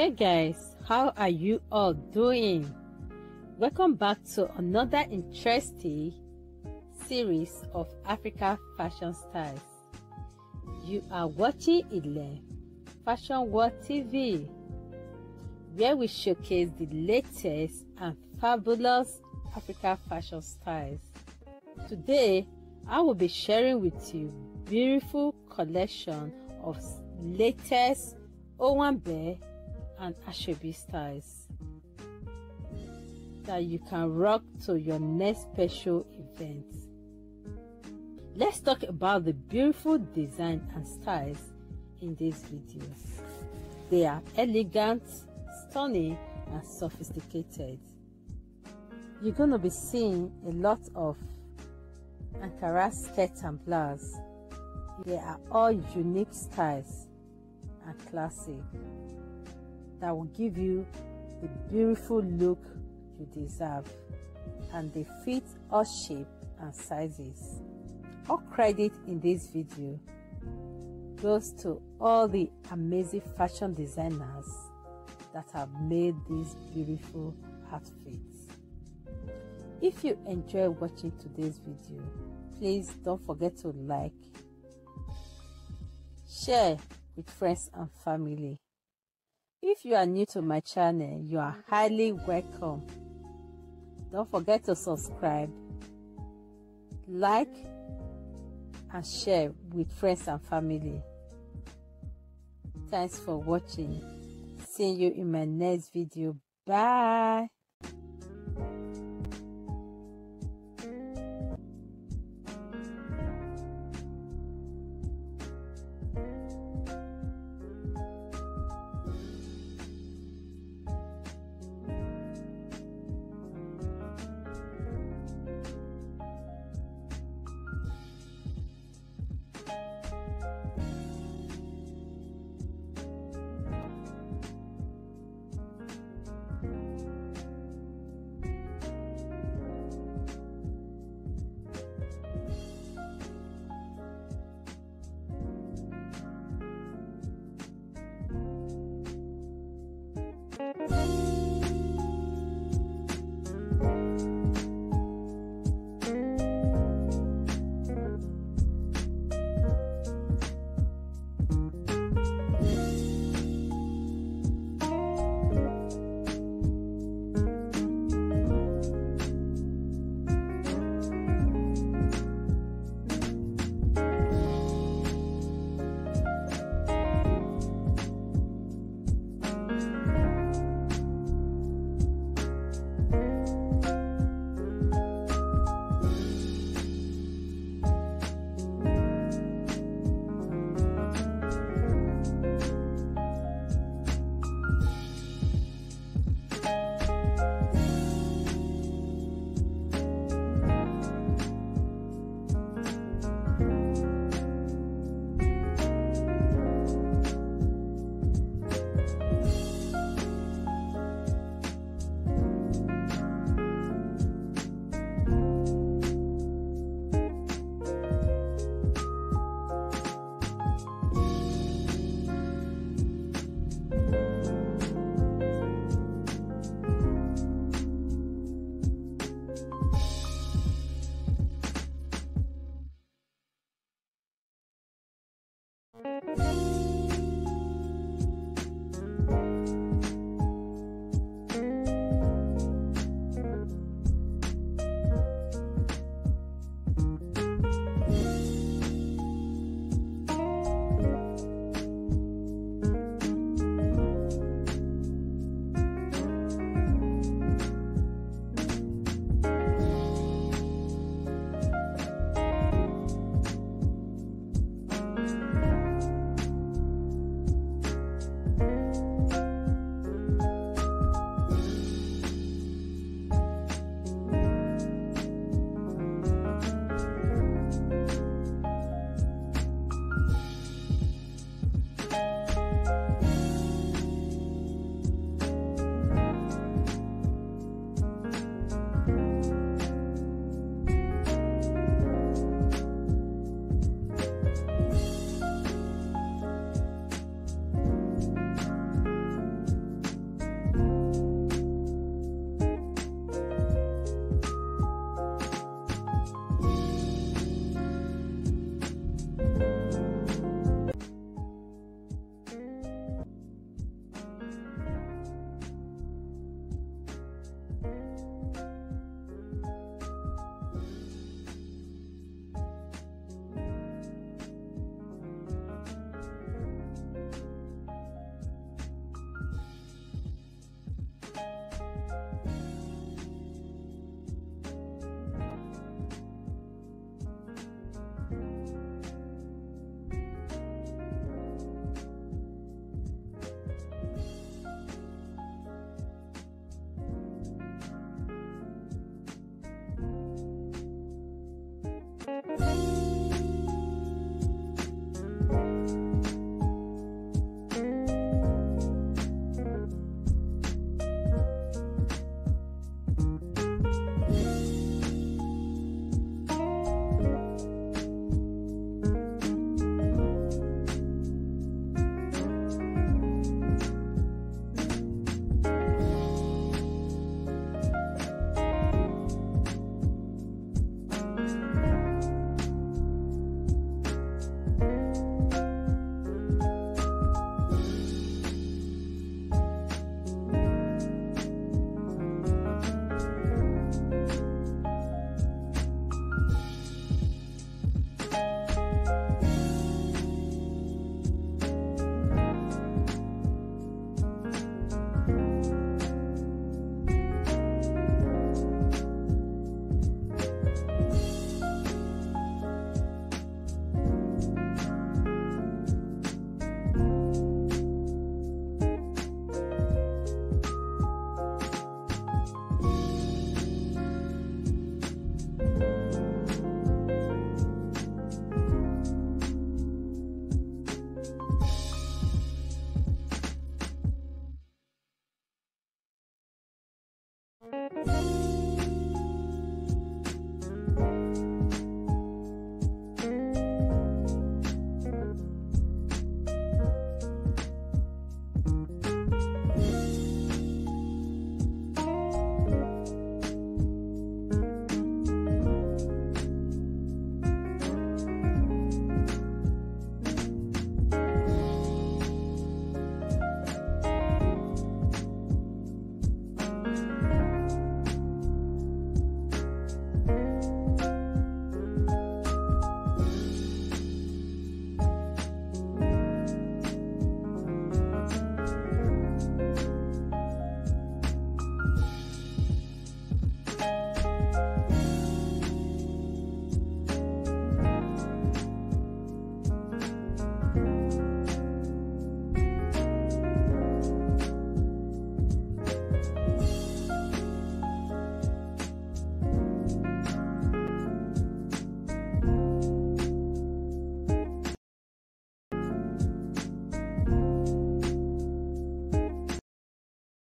Hey guys, how are you all doing? Welcome back to another interesting series of Africa fashion styles. You are watching Ilen's Fashion World TV, where we showcase the latest and fabulous Africa fashion styles. Today, I will be sharing with you beautiful collection of latest Owanbe and ashebi styles that you can rock to your next special event. Let's talk about the beautiful design and styles in this video. They are elegant, stunning and sophisticated. You're gonna be seeing a lot of Ankara skirts and blouse. They are all unique styles and classic that will give you the beautiful look you deserve, and they fit all shapes and sizes. All credit in this video goes to all the amazing fashion designers that have made these beautiful outfits. If you enjoy watching today's video, please don't forget to like, share with friends and family. If you are new to my channel, you are highly welcome. Don't forget to subscribe, like and share with friends and family. Thanks for watching. See you in my next video. Bye.